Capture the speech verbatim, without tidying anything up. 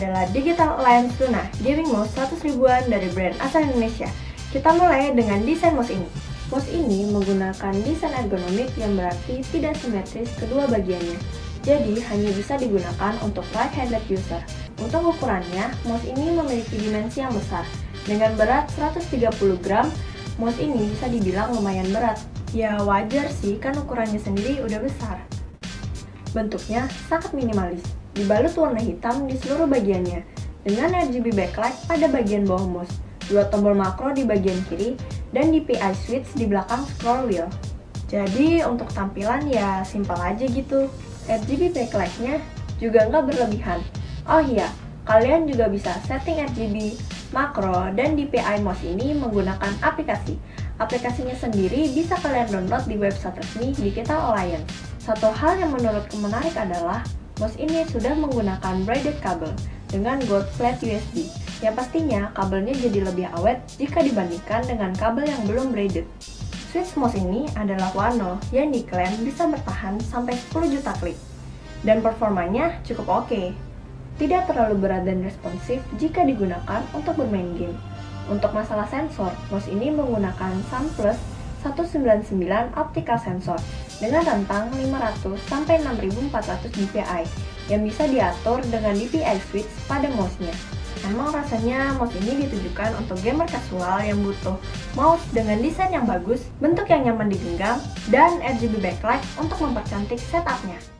adalah Digital Alliance Luna Gaming Mouse seratus ribuan dari brand asal Indonesia. Kita mulai dengan desain mouse ini. Mouse ini menggunakan desain ergonomik yang berarti tidak simetris kedua bagiannya, jadi hanya bisa digunakan untuk right-handed user. Untuk ukurannya, mouse ini memiliki dimensi yang besar. Dengan berat seratus tiga puluh gram, mouse ini bisa dibilang lumayan berat. Ya wajar sih, kan ukurannya sendiri udah besar. Bentuknya sangat minimalis, dibalut warna hitam di seluruh bagiannya, dengan R G B backlight pada bagian bawah mouse, dua tombol makro di bagian kiri, dan D P I switch di belakang scroll wheel. Jadi untuk tampilan ya simpel aja gitu. R G B backlightnya juga nggak berlebihan. Oh iya, kalian juga bisa setting R G B, makro, dan D P I mouse ini menggunakan aplikasi. Aplikasinya sendiri bisa kalian download di website resmi Digital Alliance. Satu hal yang menurutku menarik adalah mouse ini sudah menggunakan braided kabel dengan gold plate U S B, yang pastinya kabelnya jadi lebih awet jika dibandingkan dengan kabel yang belum braided. Switch mouse ini adalah Wano yang diklaim bisa bertahan sampai sepuluh juta klik, dan performanya cukup oke. Tidak terlalu berat dan responsif jika digunakan untuk bermain game. Untuk masalah sensor, mouse ini menggunakan Sunplus seratus sembilan puluh sembilan optical sensor dengan rentang lima ratus sampai enam ribu empat ratus D P I yang bisa diatur dengan D P I switch pada mouse-nya. Emang rasanya mouse ini ditujukan untuk gamer casual yang butuh mouse dengan desain yang bagus, bentuk yang nyaman digenggam, dan R G B backlight untuk mempercantik setupnya.